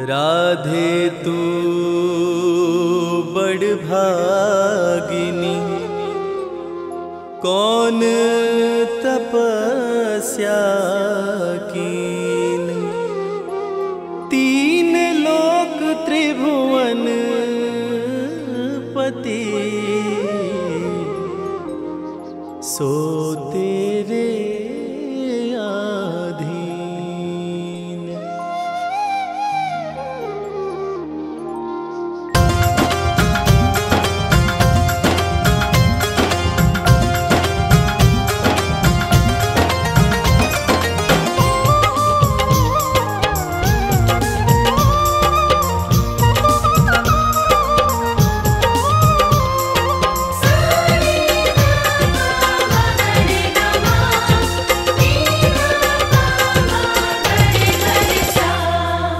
राधे तू बड़भागिनी कौन तपस्या कीनी, तीन लोक त्रिभुवन पति सो तेरे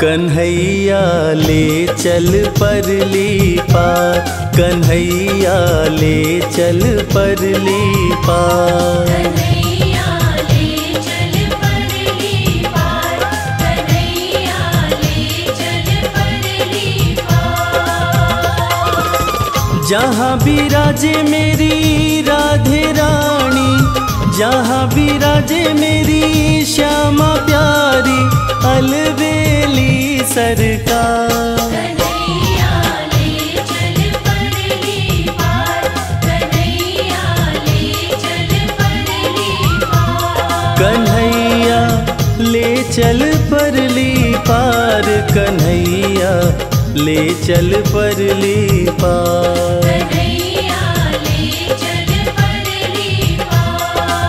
कन्हैया ले चल परली पार, कन्हैया ले चल परली पार, कन्हैया ले चल परली पार, कन्हैया ले चल परली पार। जहाँ बिराजे मेरी राधे रानी, जहाँ बिराजे मेरी श्यामा प्यारी, अलबेली सरकार कन्हैया ले चल परली पार, कन्हैया ले चल परली पार, कन्हैया ले चल परली पार, कन्हैया ले चल परली पार।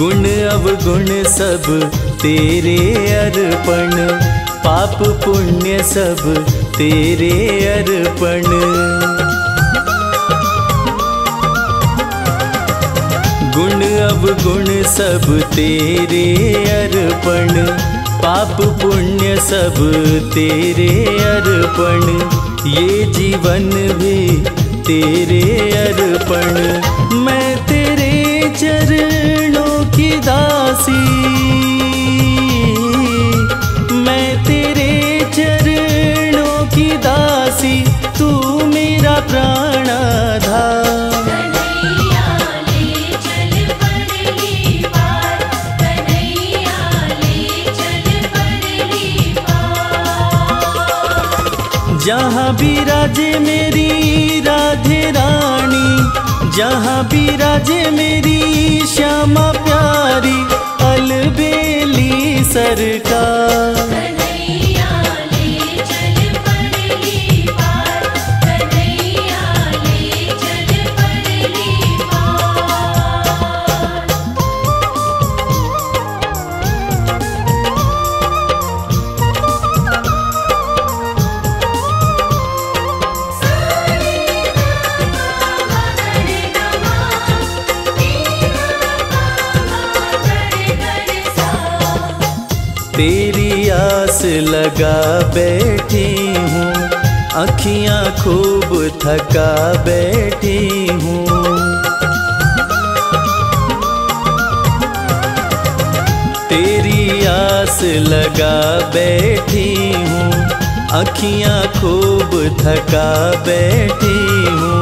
गुण अवगुण सब तेरे अर्पण, पाप पुण्य सब तेरे अर्पण, गुण अवगुण सब तेरे अर्पण, पाप पुण्य सब तेरे अर्पण, ये जीवन भी तेरे अर्पण। मैं तेरे चरण की दासी, मैं तेरे चरणों की दासी, तू मेरा प्राणाधार कन्हैया ले चल परली पार, कन्हैया ले चल परली पार। जहाँ बिराजे मेरी राधे रानी, जहाँ बिराजे मेरी श्यामा प्यारी, अलबेली सरकार कन्हैया ले चल परली पार, कन्हैया ले चल परली तेरी आस लगा बैठी हूँ, अखियाँ खूब थका बैठी हूँ, तेरी आस लगा बैठी हूँ, अखियाँ खूब थका बैठी हूँ,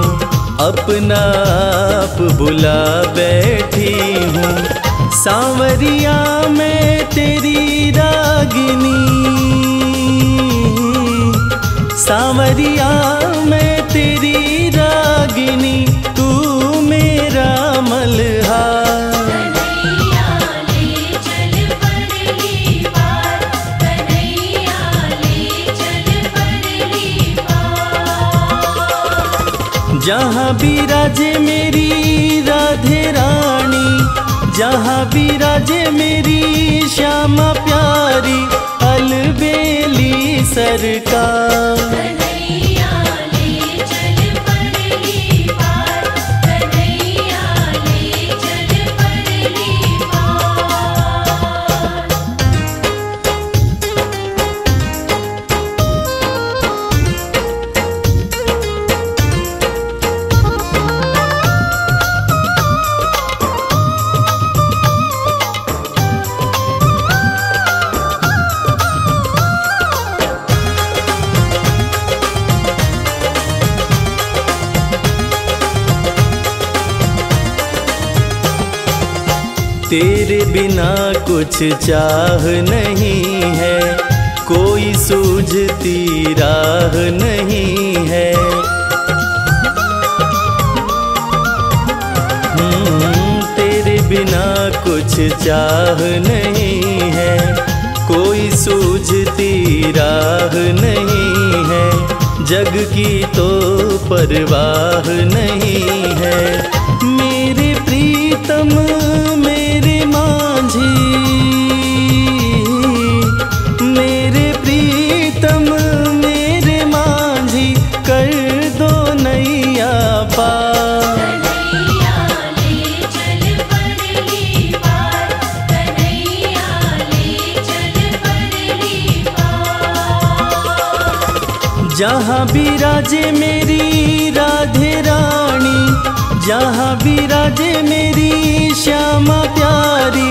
अपना आप बुला बैठी हूँ। सांवरिया मैं तेरी रागिनी, सांवरिया मैं तेरी रागिनी, तू मेरा मल्हार कन्हैया ले चल परली पार, कन्हैया ले चल परली पार। जहाँ बिराजे मेरी राधे रानी, जहाँ बिराजे मेरी श्यामा प्यारी, अलबेली सरकार। तेरे बिना कुछ चाह नहीं है, कोई सूझती राह नहीं है। तेरे बिना कुछ चाह नहीं है, कोई सूझती राह नहीं है। जग की तो परवाह नहीं है। मेरे प्रीतम मेरे मांझी, जहाँ भी राजे मेरी राधे रानी, जहाँ भी राजे मेरी श्यामा प्यारी,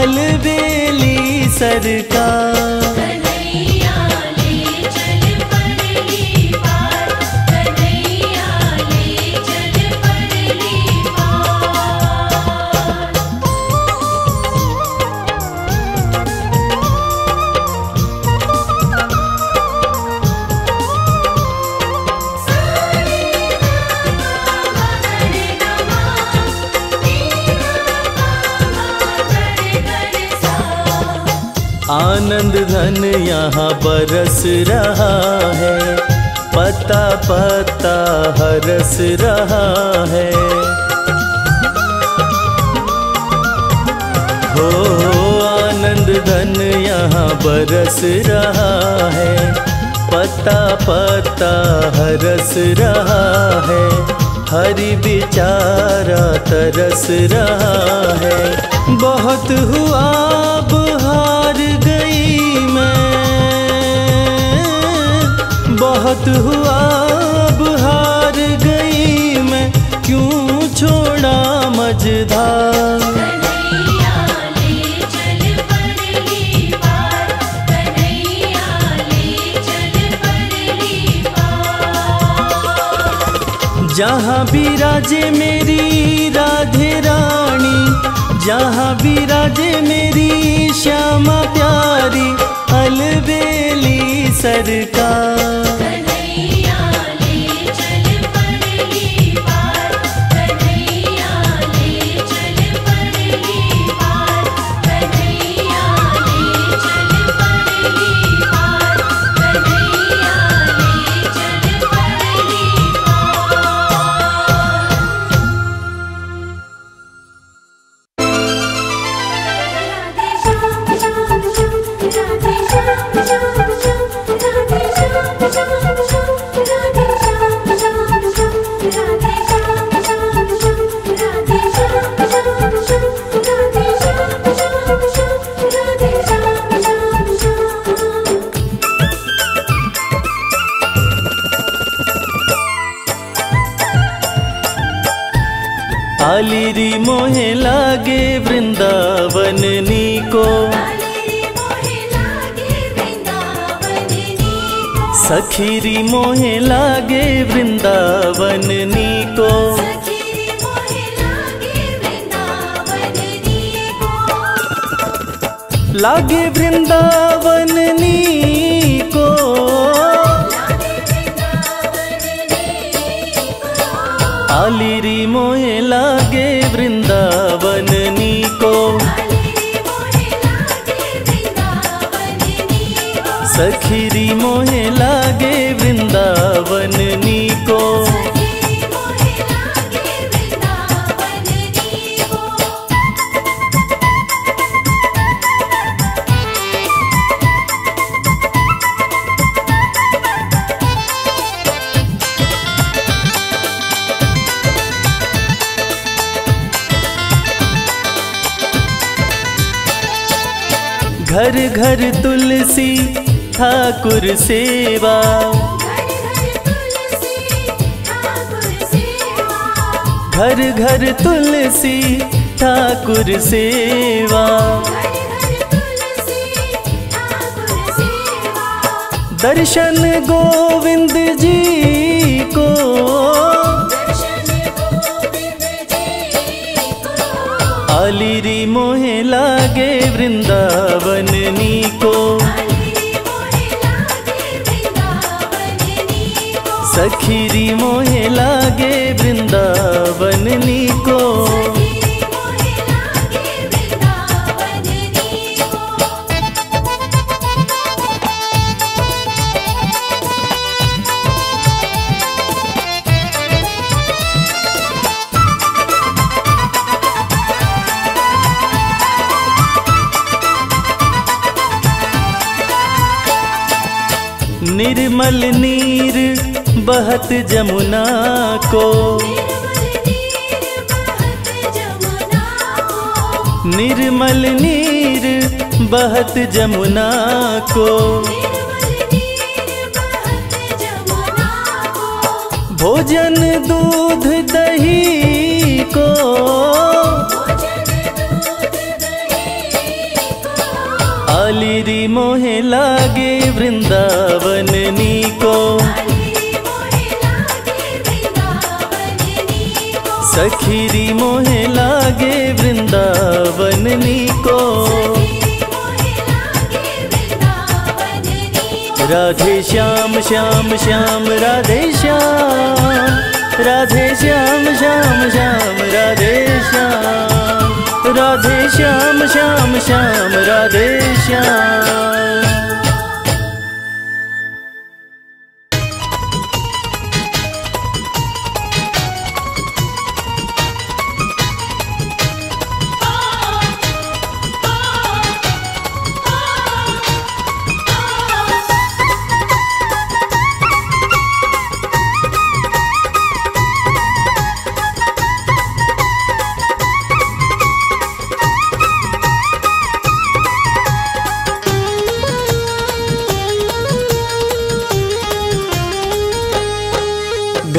अलबेली सरकार। कन्हैया ले चल परली पार, कन्हैया ले चल परली पार। आनंद धन यहाँ बरस रहा है, पता पता हरस रहा है। हो आनंद धन यहाँ बरस रहा है, पता पता हरस रहा है। हरि बेचारा तरस रहा है। बहुत हुआ अब हार गई मैं, बहुत हुआ अब हार गई मैं, क्यों छोड़ा मझधार। जहाँ भी राजे मेरी राधे रानी, जहाँ भी राजे मेरी श्यामा प्यारी, अलबेली सरकार। आलिरी मोहे लागे वृंदावन नीको, सखीरी मोहे लागे वृंदावन नीको। लागे वृंदावन नीको, आलिरी मोहे लागे वृंदावन नीको। सखीरी मोहे लागे वृंदावन नीको। घर घर तुलसी ठाकुर सेवा, घर घर तुलसी ठाकुर सेवा। दर्शन गोविंद जी को, आली री मोहे लागे वृंदावन नीको, सखी री मोहे लागे वृंदावन नीको। निर्मल नीर बहत जमुना को, निर्मल नीर बहत जमुना को, भोजन दूध दही को, आली री मोहे लागे वृंदावन नीको, सखी री मोहे लागे वृंदावन नीको। राधे श्याम श्याम श्याम राधे श्याम, राधे श्याम श्याम श्याम राधे श्याम, राधे श्याम श्याम श्याम राधे श्याम।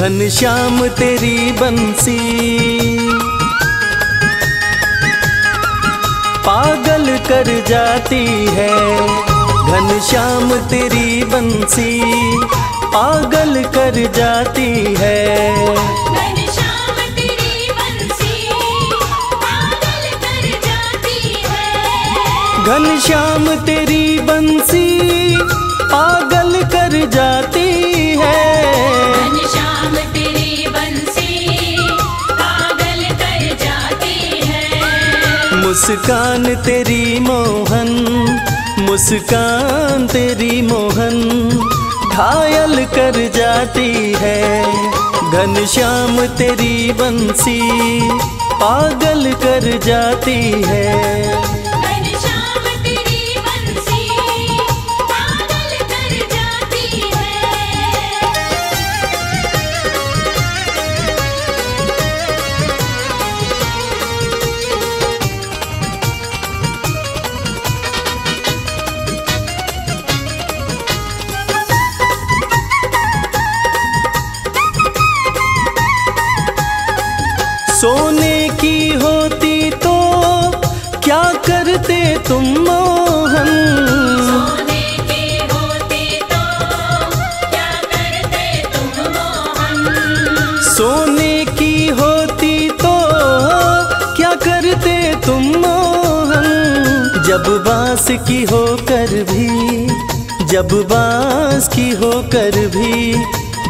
घनश्याम तेरी बंसी पागल कर जाती है, घनश्याम तेरी बंसी पागल कर जाती है, घनश्याम तेरी बंसी पागल कर जाती है, घनश्याम तेरी बंसी पागल कर जाती है, तेरी बंसी पागल कर जाती है। मुस्कान तेरी मोहन घायल कर जाती है, घनश्याम तेरी बंसी पागल कर जाती है। सोने की होती तो क्या करते तुम मोहन, सोने की होती तो क्या करते तुम मोहन, सोने की होती तो क्या करते तुम मोहन, जब बांस की होकर भी, जब बांस की होकर भी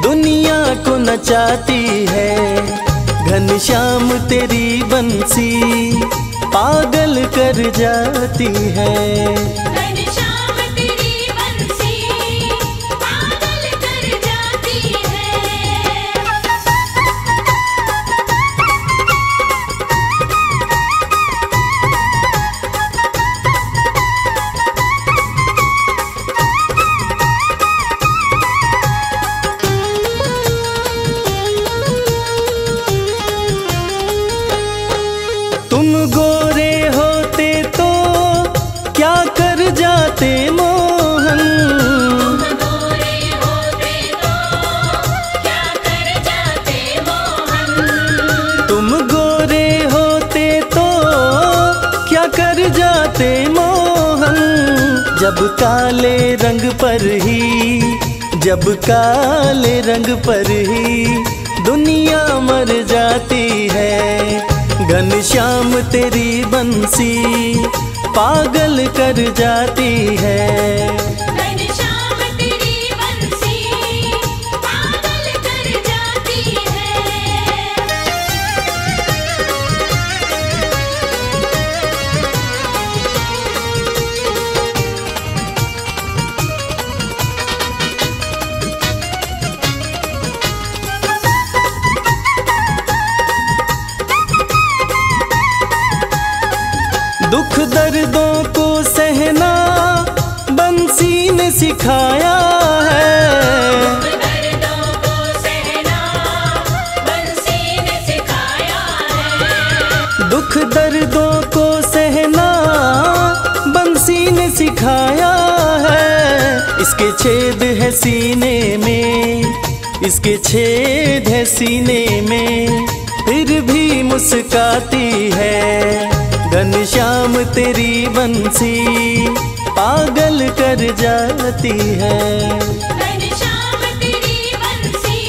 दुनिया को नचाती है, घनश्याम तेरी बंसी पागल कर जाती है, घनश्याम तेरी बंसी पागल कर जाती मोहन, गोरे होते तो क्या कर जाते मोहन, तुम गोरे होते तो क्या कर जाते मोहन, जब काले रंग पर ही, जब काले रंग पर ही दुनिया मर जाती है, घनश्याम तेरी बंसी पागल कर जाती है, घनश्याम तेरी बंसी पागल कर जाती है। दुख दर्दों को सहना बंसी ने सिखाया है, दर्दों को सहना बंसी ने सिखाया है, दुख दर्दों को सहना बंसी ने सिखाया है। इसके छेद है सीने में, इसके छेद है सीने में, फिर भी मुस्काती है। घनश्याम तेरी बंसी पागल कर जाती है, घनश्याम तेरी बंसी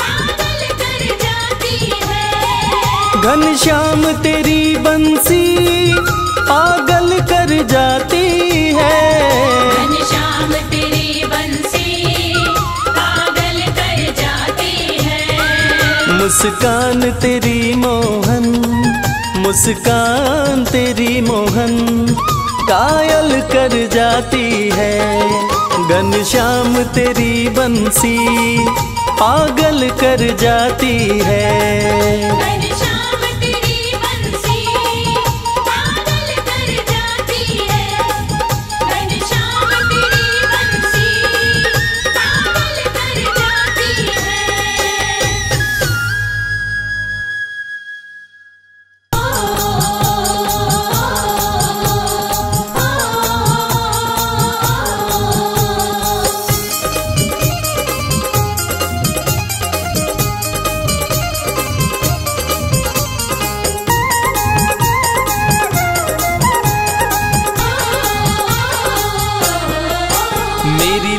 पागल कर जाती है, घनश्याम तेरी बंसी पागल कर जाती है, घनश्याम तेरी बंसी पागल कर जाती है। मुस्कान तेरी मोहन, मुस्कान तेरी मोहन कायल कर जाती है। घनश्याम तेरी बंसी पागल कर जाती है, घनश्याम तेरी बंसी पागल कर जाती है, घनश्याम तेरी बंसी पागल कर जाती है।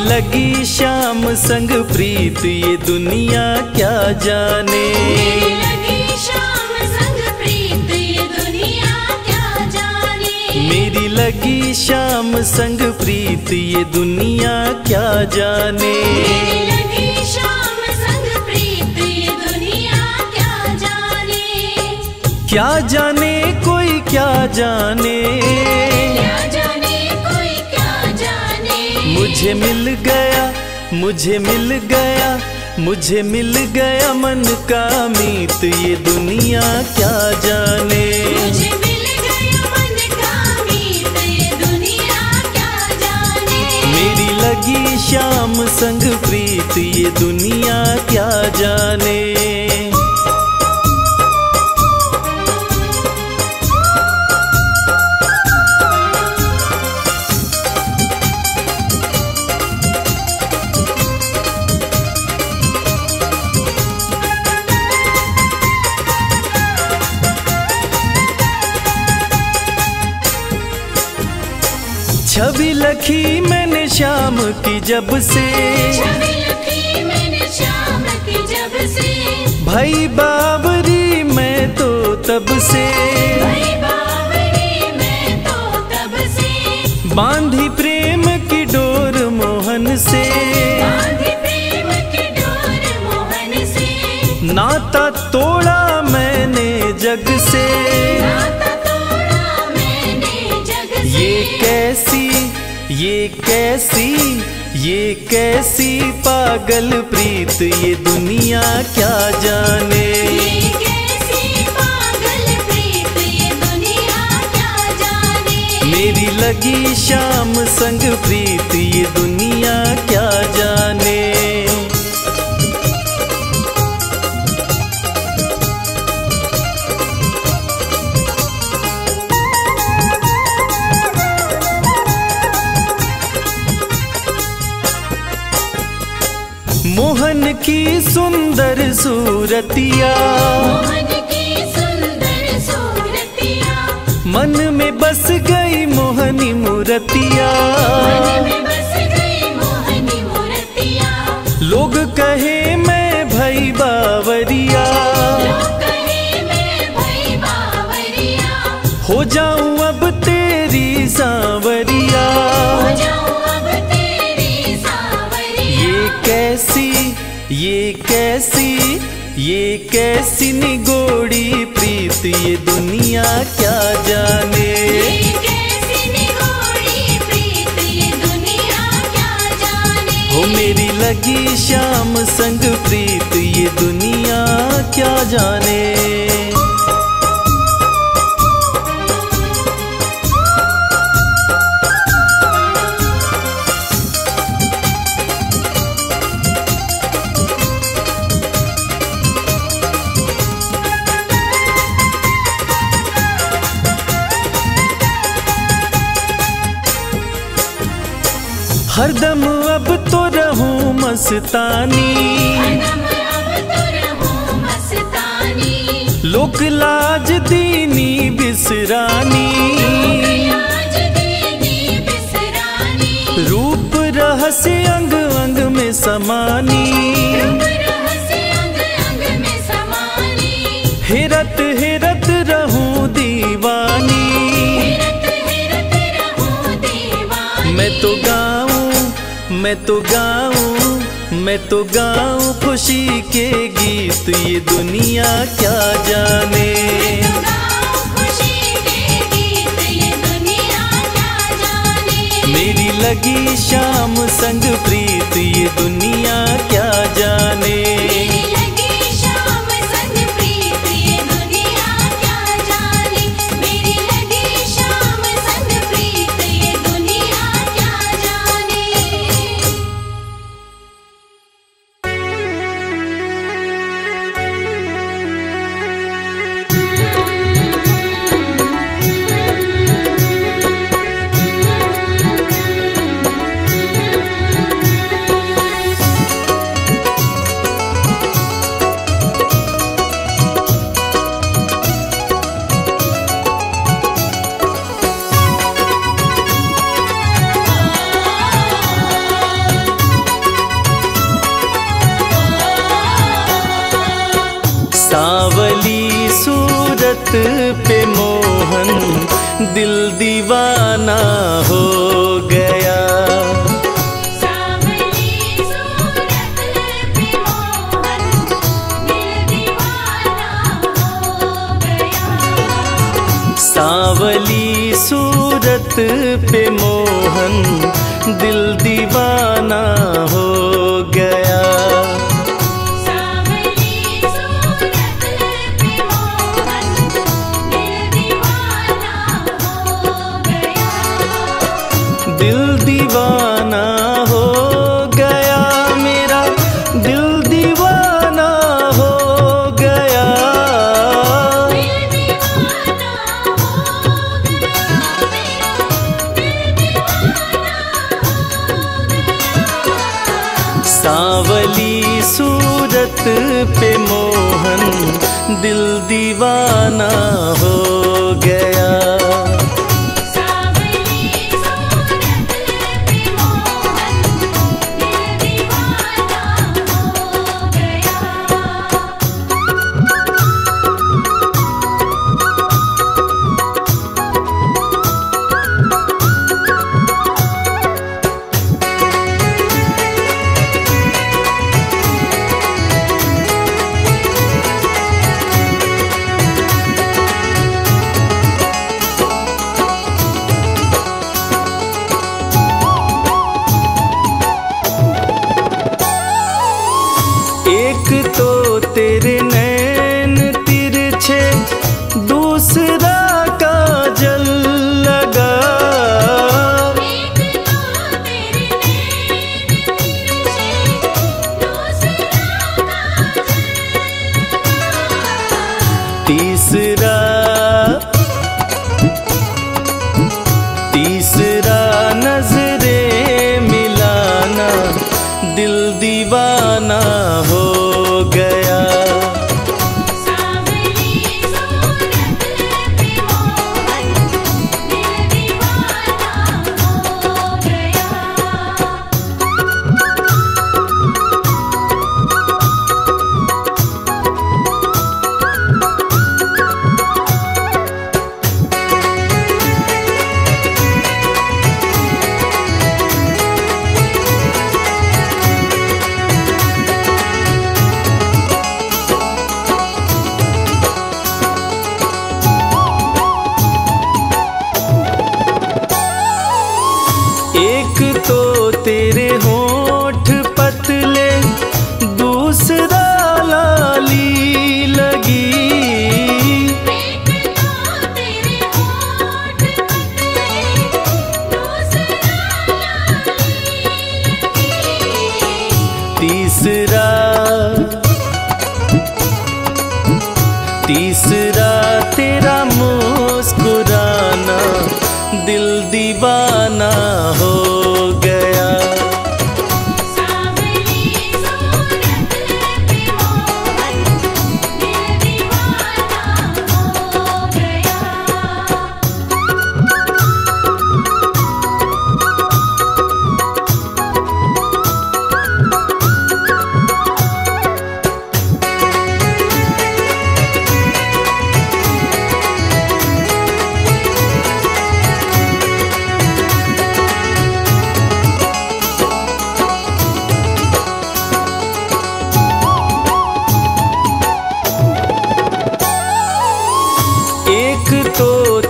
लगी श्याम संग प्रीत ये दुनिया क्या जाने, मेरी लगी श्याम संग प्रीत ये दुनिया क्या जाने, मेरी लगी श्याम संग प्रीत ये दुनिया क्या जाने, मेरी लगी श्याम संग प्रीत ये दुनिया क्या जाने, क्या जाने कोई क्या जाने, मुझे मिल गया, मुझे मिल गया, मुझे मिल गया मन का मीत ये दुनिया क्या जाने, मुझे मिल गया मन का मीत ये दुनिया क्या जाने, मेरी लगी श्याम संग प्रीत ये दुनिया क्या जाने। छवि लखी मैंने श्याम की जब से, छवि लखी मैंने श्याम की जब से, भाई बाबरी मैं तो तब से, भाई बाबरी मैं तो तब से, बांधी प्रेम की डोर मोहन से, बांधी प्रेम की डोर मोहन से, नाता तोड़ा मैंने जग से, ये कैसी, ये कैसी पागल प्रीत ये दुनिया क्या जाने, ये कैसी पागल प्रीत ये दुनिया क्या जाने, मेरी लगी श्याम संग प्रीत ये दुनिया क्या जाने। मोहन की सुंदर सूरतिया, मोहन की सुंदर सूरतिया, मन में बस गई मोहनी मूर्तिया, मन में बस गई मोहनी मूर्तिया, लोग कहे मैं भाई बावरिया, लोग कहे मैं भाई हो जाऊं अब तेरी सांवरिया, ये कैसी निगोड़ी प्रीत ये दुनिया क्या जाने, ये कैसी निगोड़ी प्रीत ये दुनिया क्या जाने। हो मेरी लगी श्याम संग प्रीत ये दुनिया क्या जाने। हरदम अब तो रहूं मस्तानी, लोक लाज दीनी बिसरानी, रूप रहस्य अंग अंग में समानी, हेरत हेरत रहूं दीवानी। मैं तो मैं तो गाऊं खुशी के गीत ये दुनिया क्या जाने, मैं तो गाऊं खुशी के गीत ये दुनिया क्या जाने। मेरी लगी श्याम संग प्रीत ये दुनिया क्या जाने, मेरी लगी श्याम संग प्रीत ये दुनिया क्या जाने, मेरी लगी श्याम संग प्रीत ये दुनिया क्या जाने। पे मोहन दिल दीवाना हो गया, सांवली सूरत पे मोहन दिल दीवाना हो गया, सांवली सूरत पे मोहन दिल दीवाना हो गया। पे मोहन दिल दीवाना हो गया।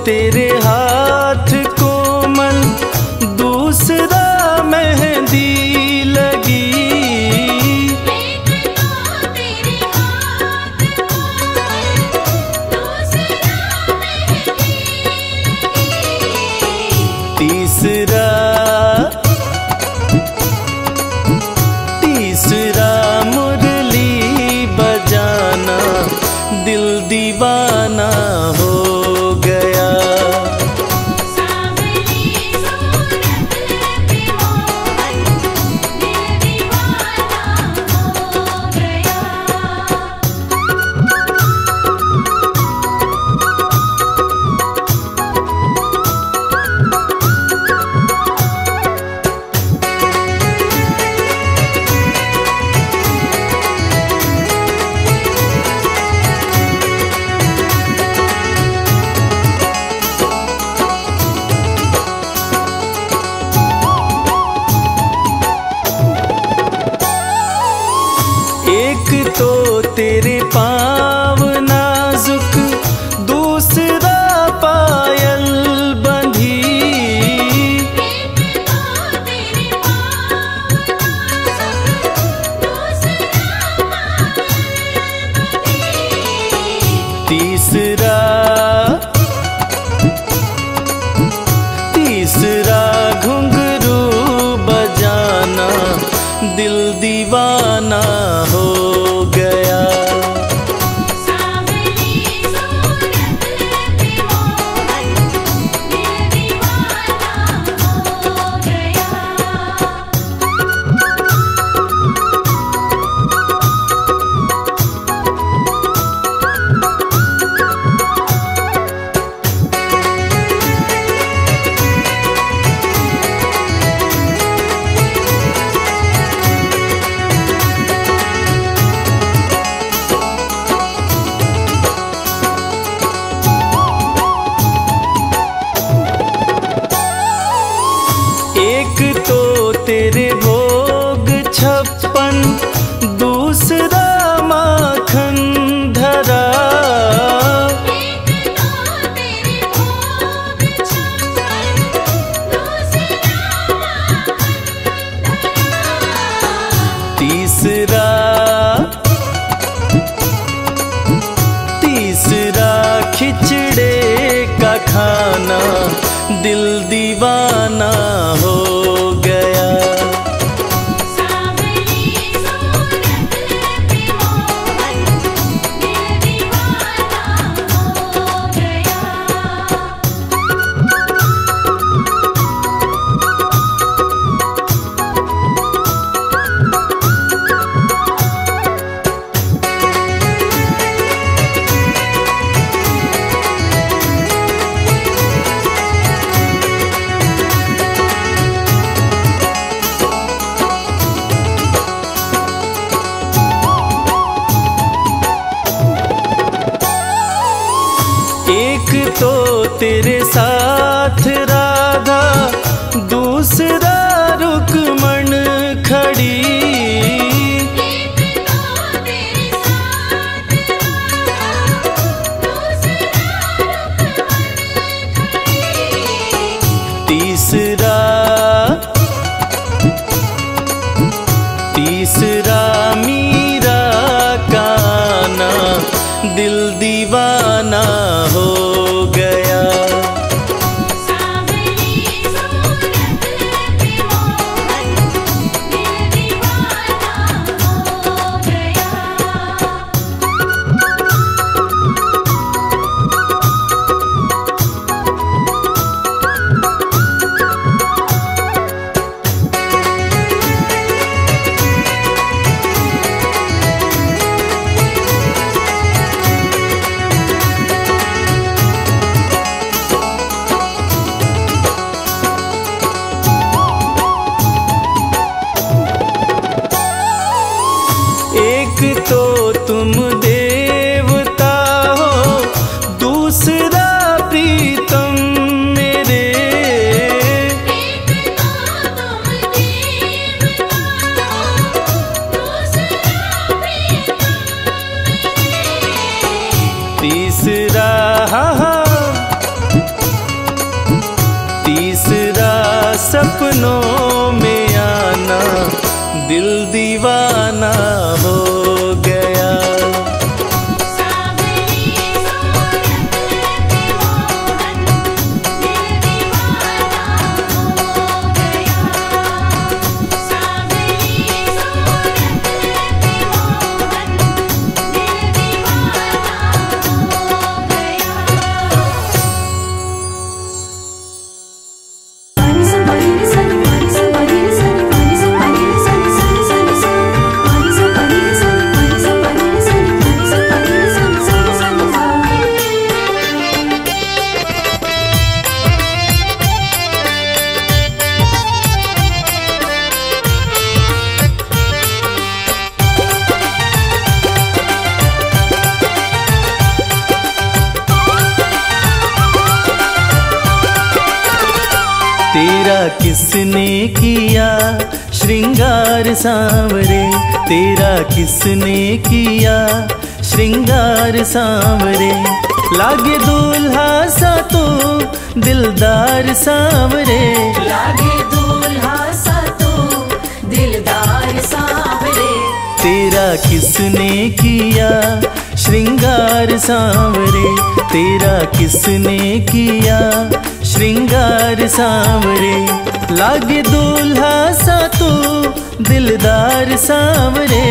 तेरे हाथ कोमल दूसरा मेहंदी लगी, तो तेरे हाथ दूसरा मेहंदी तीसरा मुरली बजाना दिल दीवाना हो गया। दिल दीवाना हो गया। किसने किया श्रृंगार सांवरे, तेरा किसने किया श्रृंगार सांवरे। लागे दूल्हा सा तो दिलदार सांवरे, लागे दूल्हा सा तो दिलदार सांवरे। तेरा किसने किया श्रृंगार सांवरे, तेरा किसने किया श्रृंगार सांवरे। लागे दूल्हा सा तू दिलदार सांवरे,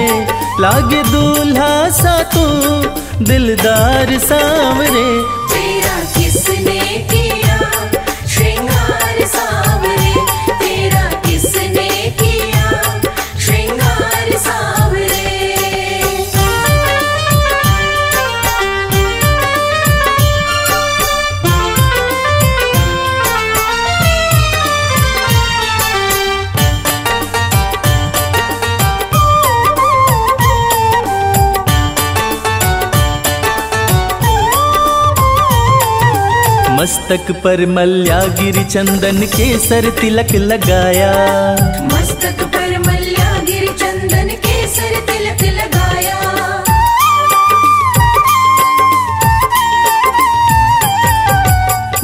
लागे दूल्हा सा तू दिलदार सांवरे। तेरा किसने किया श्रृंगार सांवरे, तेरा किसने किया श्रृंगार सांवरे। मस्तक पर मल्यागिरी चंदन केसर तिलक लगाया, मस्तक पर मल्यागिरी चंदन केसर तिलक लगाया।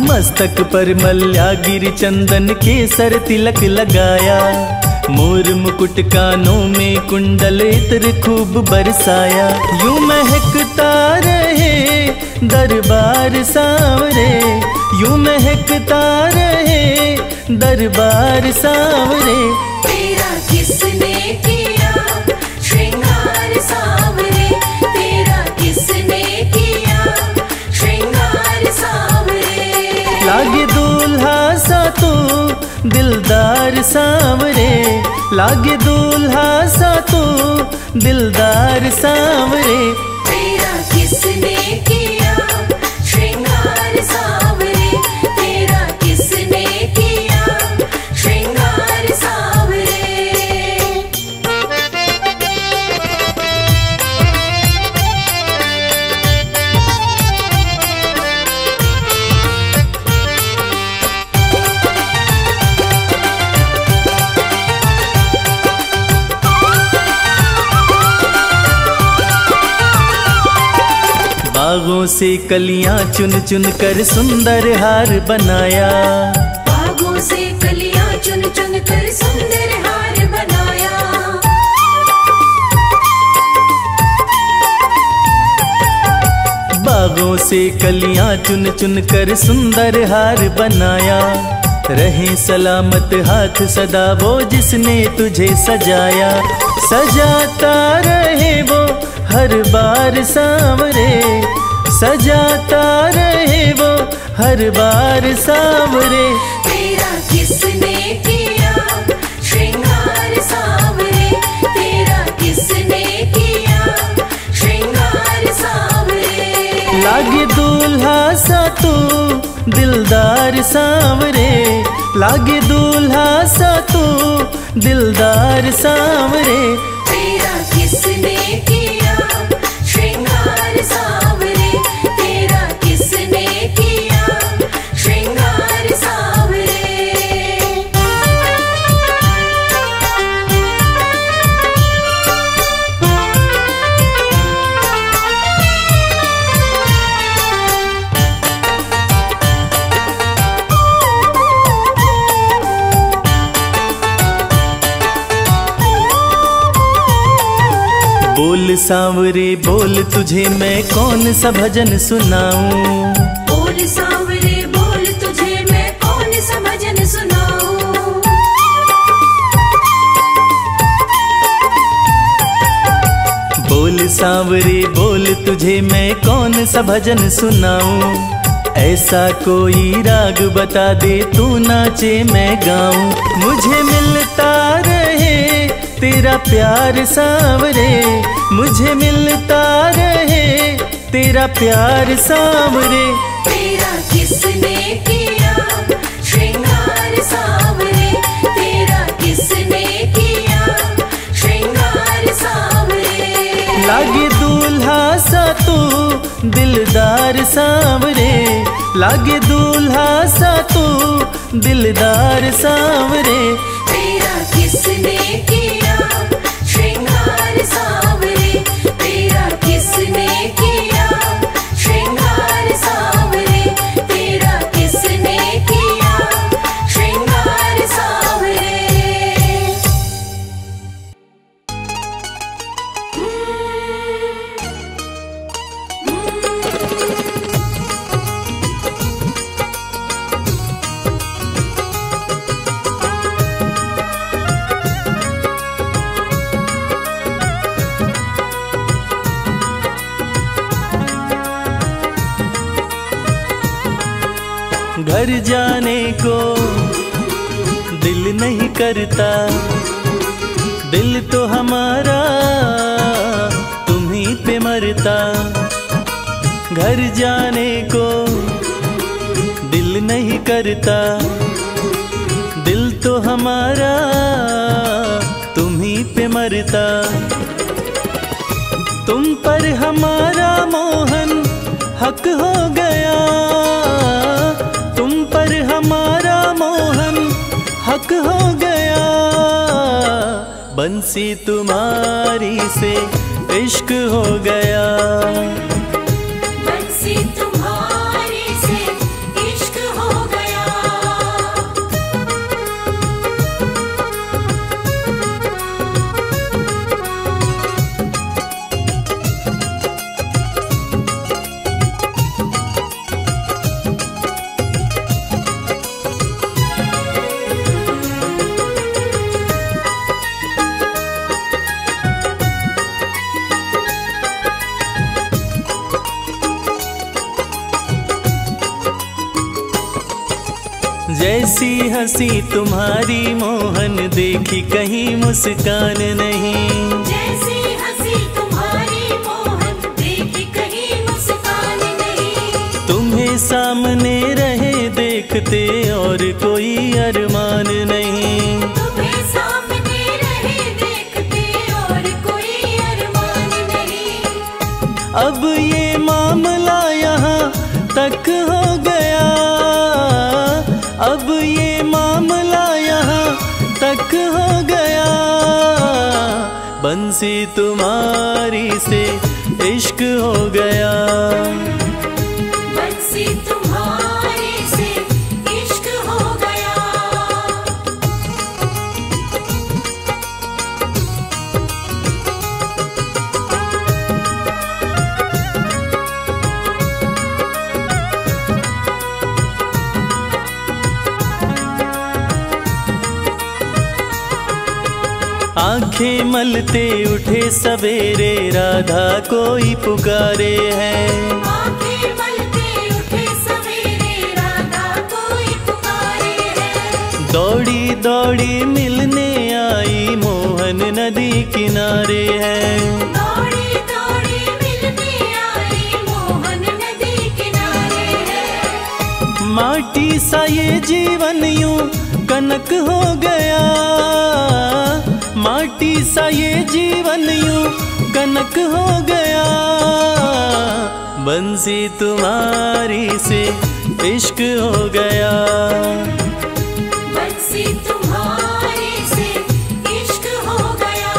मस्तक पर मल्यागिरी चंदन केसर तिलक लगाया, मोर मुकुट कानों में कुंडल इत्र खूब बरसाया। यूं महकता रहे दरबार सांवरे, यूं महकता रहे दरबार सांवरे। तेरा किसने किया श्रृंगार सांवरे, तेरा किसने किया श्रृंगार सांवरे। लागे दूल्हा सा तो दिलदार सांवरे, लागे दूल्हा सा तो दिलदार सांवरे। तेरा किसने किया श्रृंगार सांवरे, तेरा किसने किया श्रृंगार सांवरे। बागों से कलियां चुन चुन कर सुंदर हार बनाया, बागों से कलियां चुन चुन कर सुंदर हार बनाया। बागों से कलियां चुन चुन कर सुंदर हार बनाया। रहे सलामत हाथ सदा वो जिसने तुझे सजाया, सजाता रहे वो हर बार सांवरे, सजाता रहे वो हर बार सांवरे। तेरा किसने किया श्रृंगार सांवरे, तेरा किसने किया श्रृंगार सांवरे। लागे दूल्हा सा तू दिलदार सांवरे, लागे दूल्हा सा तू दिलदार सांवरे। तेरा किसने किया श्रृंगार सांवरे, तेरा किसने किया श्रृंगार सांवरे। बोल सांवरे बोल तुझे मैं कौन सा भजन सुनाऊं, बोल सांवरे बोल तुझे मैं कौन सा भजन सुनाऊं। बोल सांवरे बोल तुझे मैं कौन सा भजन सुनाऊं। ऐसा कोई राग बता दे तू नाचे मैं गाऊं। मुझे मिलता रहे तेरा प्यार सांवरे, मुझे मिलता रहे तेरा प्यार सांवरे। तेरा किसने किया श्रृंगार सांवरे, तेरा किसने किया श्रृंगार सांवरे। लागे दूल्हा सा तू दिलदार सांवरे, लागे दूल्हा सा तू दिलदार सांवरे, तेरा किसने किया श्रृंगार सांवरे, तेरा किसने किया श्रृंगार सांवरे, तेरा किसने किया श्रृंगार सांवरे। घर जाने को दिल नहीं करता, दिल तो हमारा तुम्हीं पे मरता। घर जाने को दिल नहीं करता, दिल तो हमारा तुम्हीं पे मरता। तुम पर हमारा मोहन हक हो गया, हमारा मोहन हक हो गया। बंसी तुम्हारी से इश्क हो गया, बंसी तुम्हारी से इश्क हो गया। जैसी हंसी तुम्हारी मोहन देखी कहीं मुस्कान नहीं, जैसी हंसी तुम्हारी मोहन देखी कहीं मुस्कान नहीं। तुम्हें सामने रहे देखते और कोई अरमान नहीं, तुम्हें सामने रहे देखते और कोई अरमान नहीं। अब ये मामला यहाँ तक हो गया, अब ये मामला यहाँ तक हो गया। बंसी तुम्हारी से इश्क हो गया, बंसी तुम्हारी से इश्क हो गया। आंखें मलते उठे सवेरे राधा कोई पुकारे है, आंखें मलते उठे सवेरे राधा कोई पुकारे है। दौड़ी दौड़ी मिलने आई मोहन नदी किनारे है, दौड़ी दौड़ी मिलने आई मोहन नदी किनारे है। माटी सा ये जीवन यूं कनक हो गया, माटी सा ये जीवन यूं कनक हो गया। बंसी तुम्हारी से इश्क हो गया, बंसी तुम्हारी से इश्क हो गया।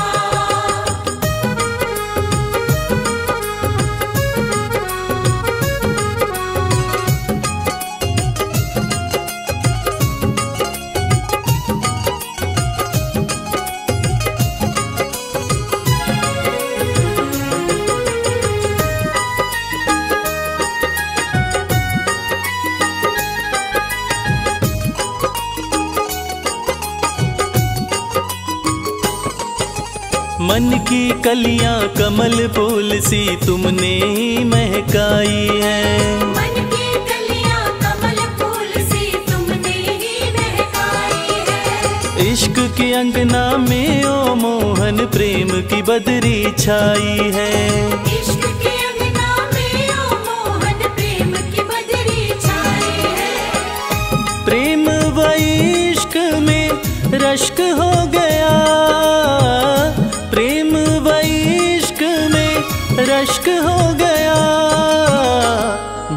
मन की कलियां कमल फूल सी तुमने ही महकाई है, मन की कलियां कमल फूल सी तुमने ही महकाई है। इश्क के अंगना में ओ मोहन प्रेम की बदरी छाई है, इश्क के अंगना में ओ मोहन प्रेम की बदरी छाई है। प्रेम व इश्क में रश्क हो गया, प्रेम व इश्क में रश्क हो गया।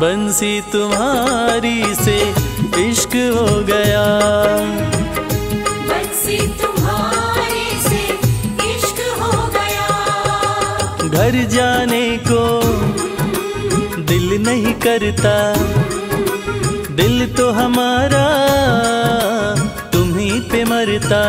बंसी तुम्हारी से इश्क हो गया, बंसी तुम्हारी से इश्क हो गया। घर जाने को दिल नहीं करता, दिल तो हमारा तुम्हीं पे मरता।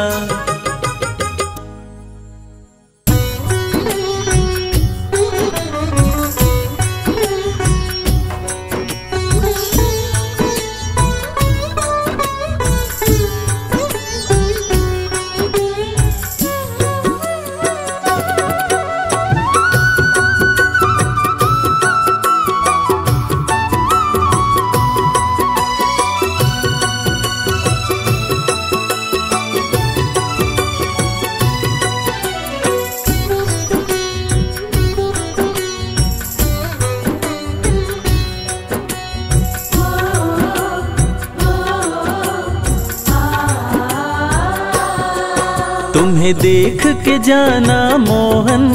देख के जाना मोहन,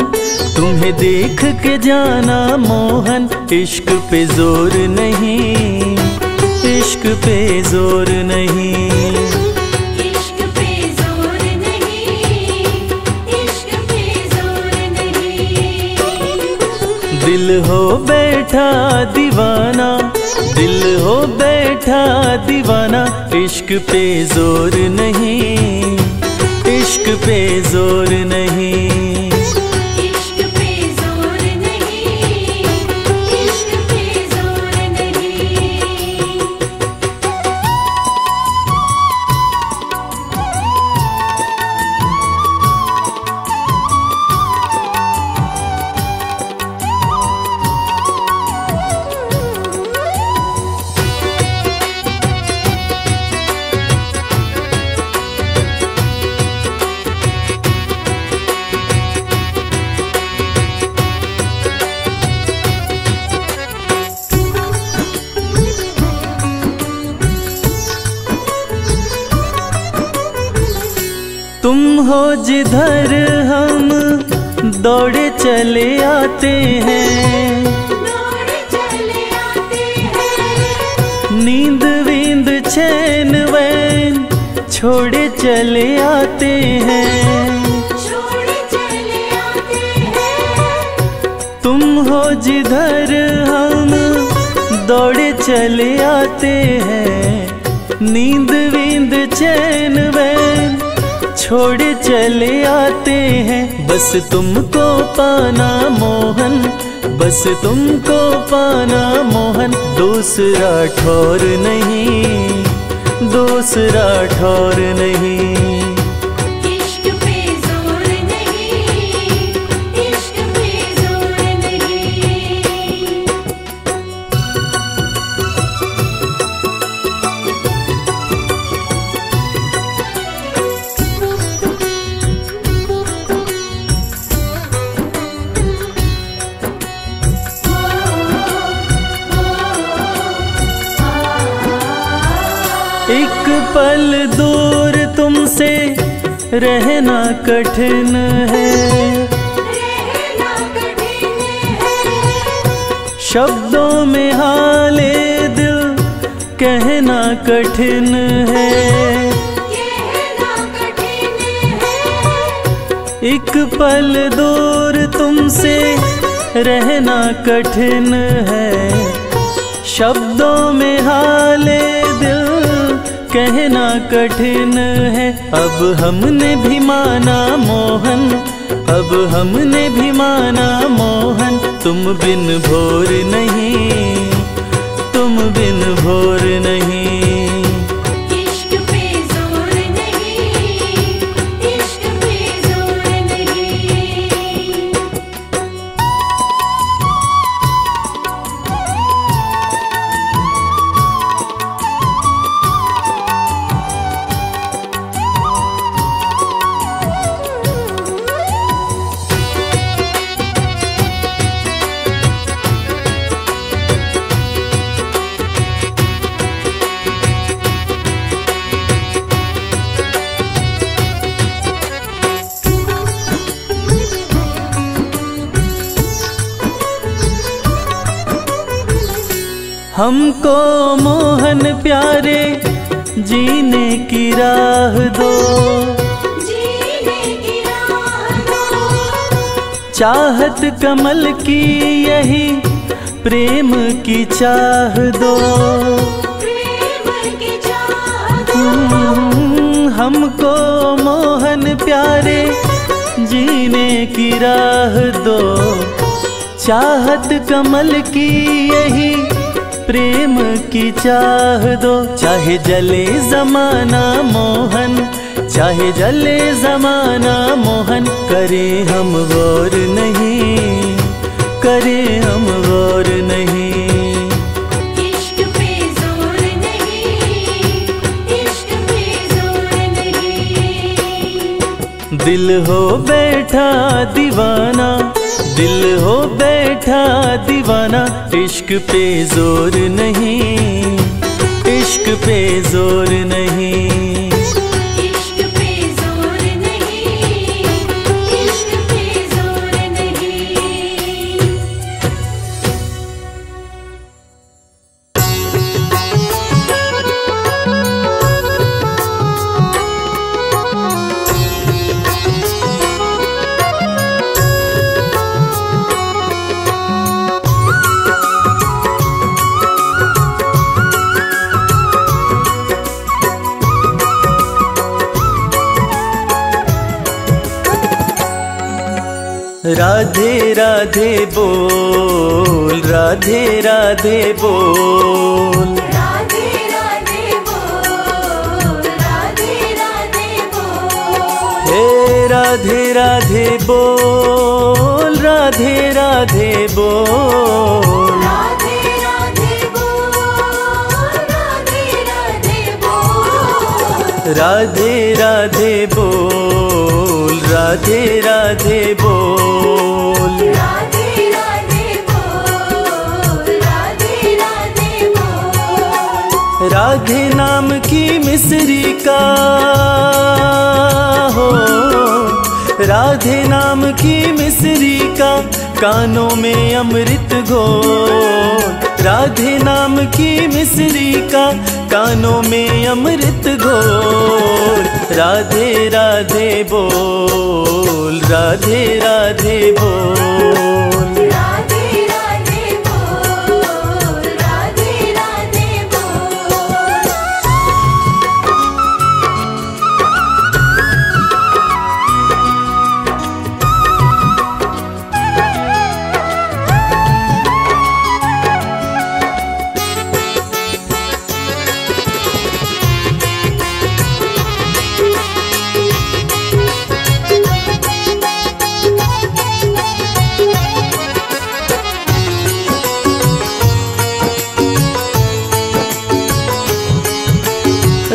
तुम्हें देख के जाना मोहन, इश्क पे जोर नहीं, इश्क पे जोर नहीं, इश्क पे जोर नहीं, इश्क पे जोर नहीं। दिल हो बैठा दीवाना, दिल हो बैठा दीवाना, इश्क पे जोर नहीं, इश्क पे जोर नहीं, इश्क पे जोर नहीं, इश्क पे जोर जिधर हम दौड़े चले आते हैं, दौड़े चले आते हैं। नींद वींद चैन वैन छोड़े चले आते हैं, छोड़े चले आते हैं। तुम हो जिधर हम दौड़े चले आते हैं, नींद वींद चैन वैन छोड़े चले आते हैं। बस तुमको पाना मोहन, बस तुमको पाना मोहन, दूसरा ठौर नहीं, दूसरा ठौर नहीं, इश्क पे जोर नहीं, इश्क पे जोर नहीं। पल दूर तुमसे रहना कठिन है, रहना कठिन है। शब्दों में हाले दिल कहना कठिन है, कहना कठिन है। एक पल दूर तुमसे रहना कठिन है, शब्दों में हाले दिल कहना कठिन है। अब हमने भी माना मोहन, अब हमने भी माना मोहन, तुम बिन भोर नहीं, तुम बिन भोर नहीं, इश्क पे जोर नहीं, इश्क पे जोर नहीं। हमको मोहन प्यारे जीने की राह दो, जीने की राह दो। चाहत कमल की यही प्रेम की चाह दो, प्रेम की चाह दो। हमको मोहन प्यारे जीने की राह दो, चाहत कमल की यही प्रेम की चाह दो। चाहे जले जमाना मोहन, चाहे जले जमाना मोहन, करें हम गौर नहीं, करें हम गौर नहीं। इश्क पे जोर नहीं, इश्क पे जोर नहीं। दिल हो बैठा दीवाना, दिल हो बैठा दीवाना, इश्क पे जोर नहीं, इश्क पे जोर नहीं। इश्क पे जोर नहीं, इश्क पे जोर नहीं। राधे राधे बोल, राधे राधे बोल, राधे राधे बोल, राधे राधे बोल। हे राधे राधे बोल, राधे राधे बोल, राधे राधे बोल, राधे राधे बोल, राधे राधे बोल, राधे राधे बोल, राधे राधे बोल, राधे राधे बोल। राधे नाम की मिसरी का हो, राधे नाम की मिसरी का, कानों में अमृत घोल। राधे नाम की मिसरी का, कानों में अमृत घोल। राधे राधे बोल, राधे राधे बोल, राधे राधे बोल, राधे राधे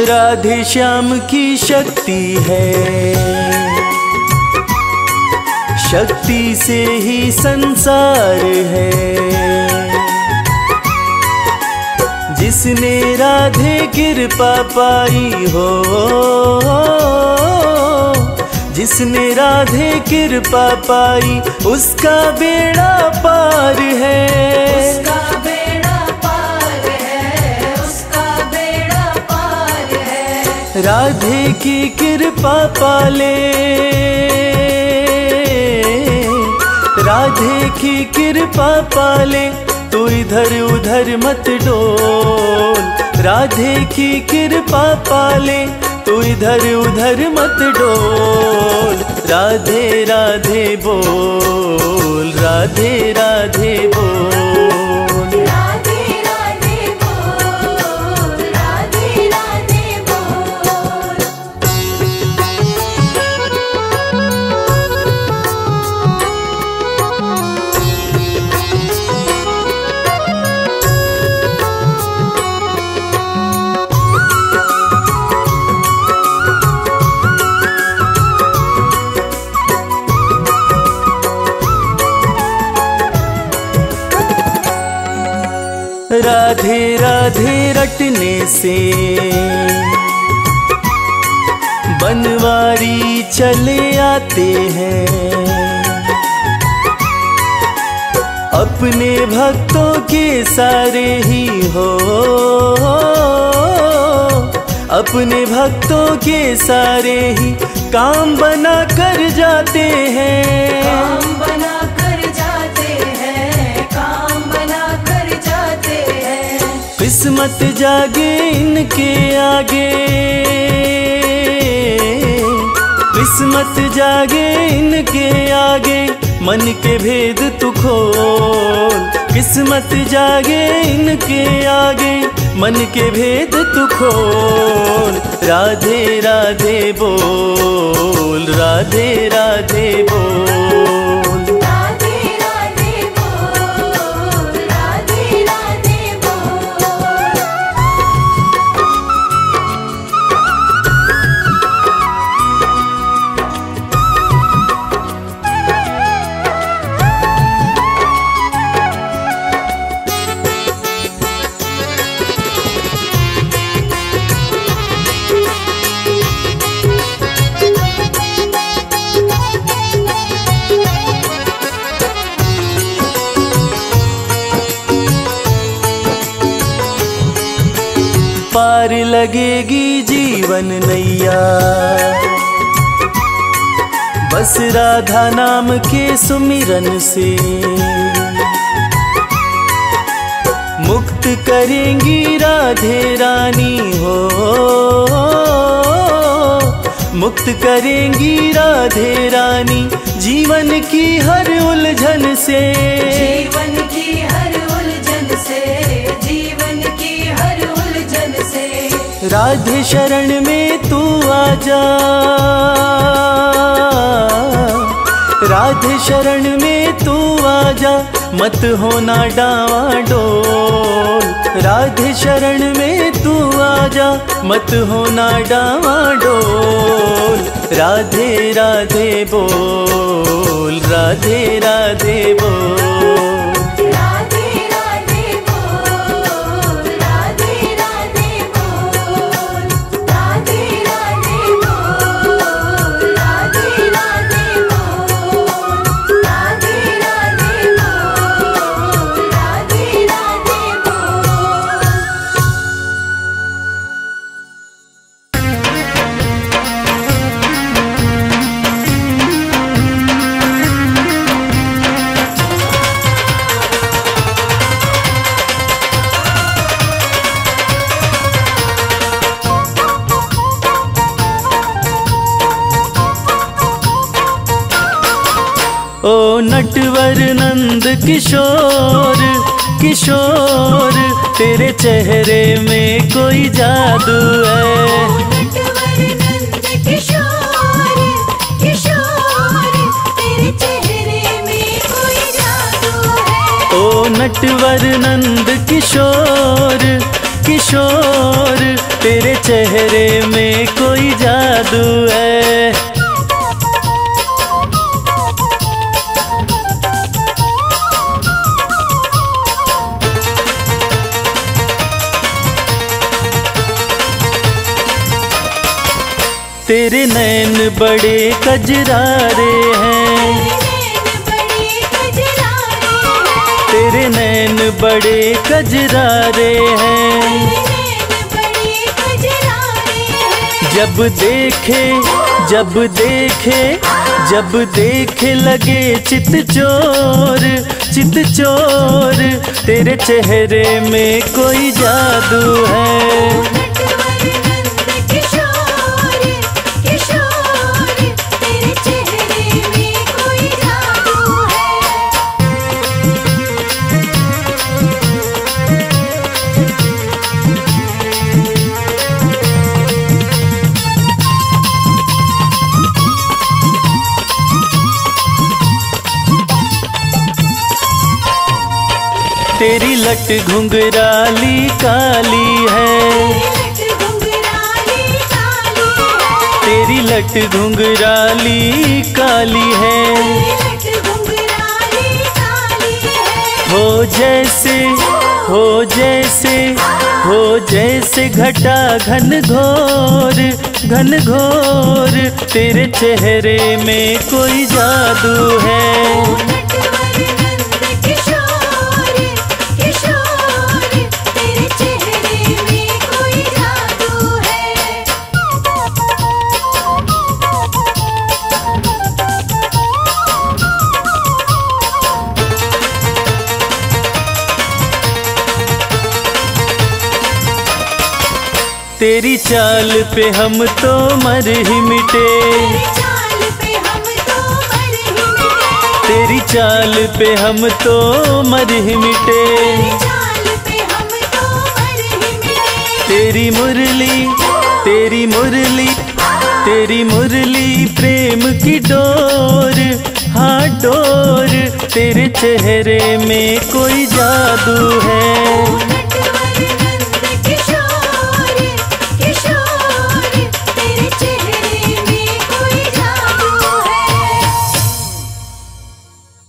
राधे श्याम की शक्ति है, शक्ति से ही संसार है। जिसने राधे कृपा पाई हो, जिसने राधे कृपा पाई, उसका बेड़ा पार है। राधे की कृपा पाले, राधे की कृपा पाले, तो इधर उधर मत डोल। राधे की कृपा पाले, तो इधर उधर मत डोल। राधे राधे बोल, राधे राधे बोल, राधे राधे। रटने से बनवारी चले आते हैं, अपने भक्तों के सारे ही हो, अपने भक्तों के सारे ही काम बना कर जाते हैं, काम बना कर जाते हैं, काम बना कर जाते हैं। किस्मत जागे इनके आगे, किस्मत जागे इनके आगे, मन के भेद तू खोल। किस्मत जागे इनके आगे, मन के भेद तू खोल। राधे राधे बोल, राधे राधे बोल, राधे राधे बोल, राधे राधे बोल। पार लगेगी जीवन नैया, बस राधा नाम के सुमिरन से। मुक्त करेंगी राधे रानी हो, मुक्त करेंगी राधे रानी जीवन की हर उलझन से, जीवन की हर उलझन से, जीवन की हर उलझन से। राधे शरण में तू आजा, राधे शरण में तू आजा, मत होना डांवाडोल। राधे शरण में तू आजा, मत होना डांवाडोल। राधे राधे बोल, राधे राधे बोल। नटवर नंद किशोर, किशोर तेरे चेहरे में कोई जादू है। नटवर नंद किशोर, किशोर तेरे चेहरे में कोई जादू है। ओ नटवर नंद किशोर, किशोर तेरे चेहरे में कोई जादू है। तेरे नैन बड़े कजरारे हैं, तेरे नैन बड़े कजरारे हैं। जब देखे, जब देखे, जब देखे लगे चित चोर, चित चोर तेरे चेहरे में कोई जादू है। तेरी लट घुंघराली काली है, तेरी लट घुंघराली काली है। हो जैसे, हो जैसे, हो जैसे घटा घनघोर, घनघोर तेरे चेहरे में कोई जादू है। तेरी चाल पे हम तो मर ही मिटे, तेरी चाल पे हम तो मर ही मिटे, तेरी मुरली तेरी मुरली तेरी मुरली प्रेम की डोर, हाँ डोर, तेरे चेहरे में कोई जादू है,